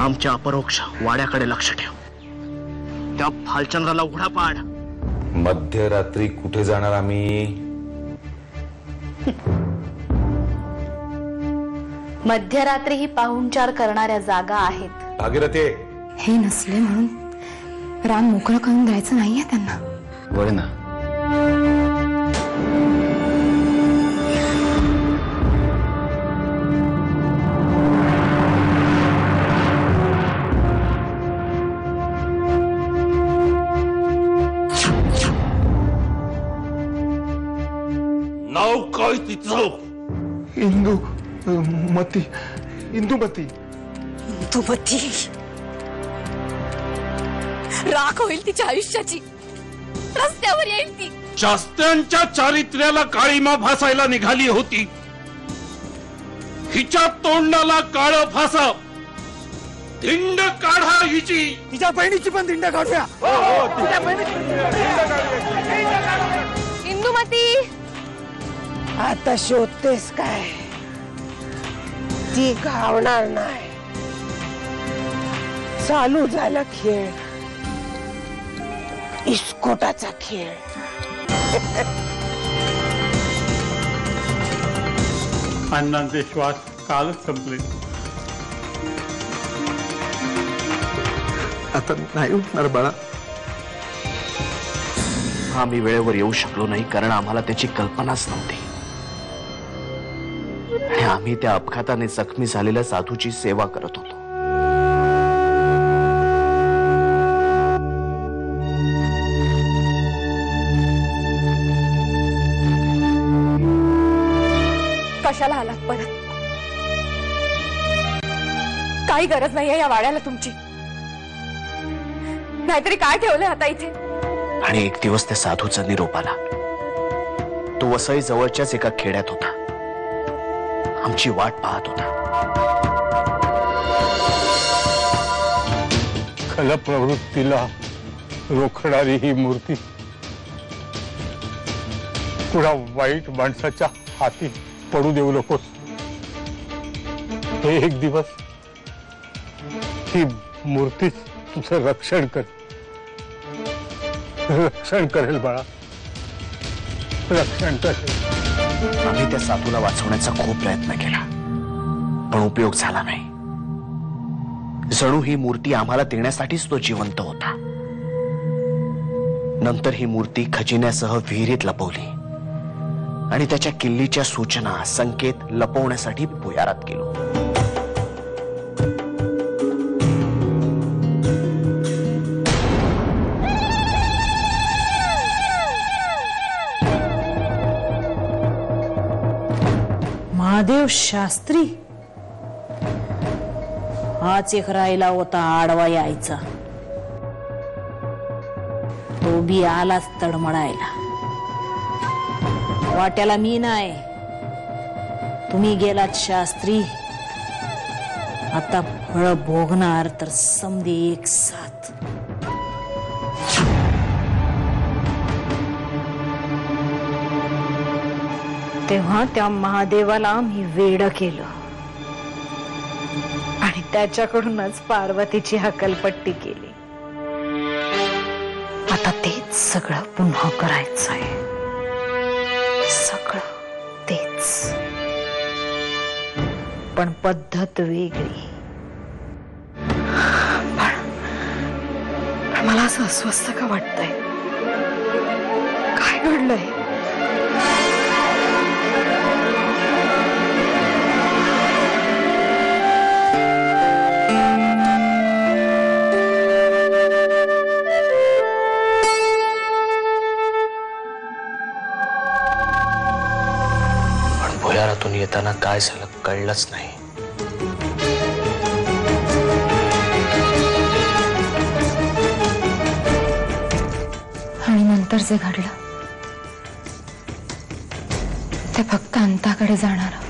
आमच्या अपरोक्ष वाड्याकडे लक्ष ठेव। त्या भालचंद्राला उघडा पाड। मध्यरात्री कुठे जाणार आम्ही? मध्यरात्री ही पाहुणचार करणाऱ्या जागा आहेत भागीरथी। हे नसले म्हणून राम मोकळं करून द्यायचं नाहीये त्यांना। बरं ना, इंदुमती इंदुमती इंदुमती राख होईल तिच्या आयुष्याची। रस्त्यावर येईल ती। शास्त्यांच्या चारित्र्याला काळीमा फासायला निघाली होती, हिच्या तोंडाला काळं फासा। धिंड काढा हिची। तिच्या बहिणीची पण धिंड काढूया। इंदुमती आता शोधतेस काय? ती घावणार नाही। चालू झाला खेळ, इस्कोटाचा खेळ। अण्णांचे श्वास कालच संपले, आता नाही उठणार बाळा। आम्ही वेळेवर येऊ शकलो नाही कारण आम्हाला त्याची कल्पनाच नव्हती। आम्ही त्या अपघाताने जखमी झालेल्या साधूची सेवा करत होतो। कशाला आलात परत? काही गरज नाही आहे या वाड्याला तुमची। नाहीतरी काय ठेवलं आता इथे? आणि एक दिवस त्या साधूचा निरोप आला। तो वसई जवळच्याच एका खेड्यात होता, आमची वाट पाहत होता। खल प्रवृत्तीला रोखणारी ही मूर्ती पुढा वाईट माणसाच्या हाती पडू देऊ नको। हे एक दिवस ही मूर्तीच तुझं रक्षण करेल बाळा, रक्षण करेल। आम्ही त्या साधूला वाचवण्याचा खूप प्रयत्न केला पण उपयोग झाला नाही। जणू ही मूर्ती आम्हाला देण्यासाठीच तो जिवंत होता। नंतर ही मूर्ती खजिन्यासह विहिरीत लपवली आणि त्याच्या किल्लीच्या सूचना संकेत लपवण्यासाठी भुयारात गेलो। महादेव शास्त्री हाच एक राहिला होता आडवा यायचा, तो बी आलाच तडमडायला। वाट्याला मी नाही, तुम्ही गेलात शास्त्री। आता फळ भोगणार तर समधी एक साथ। तेव्हा त्या महादेवाला मी वेडं केलं आणि त्याच्याकडूनच पार्वतीची हकलपट्टी केली। आता तेच सगळं पुन्हा करायचं आहे, सगळं तेच, पण पद्धत वेगळी। पण मला असं अस्वस्थ का वाटतंय? काय घडलंय? भुयारातून येताना काय झालं कळलंच नाही। आणि नंतर जे घडलं ते फक्त अंताकडे जाणार।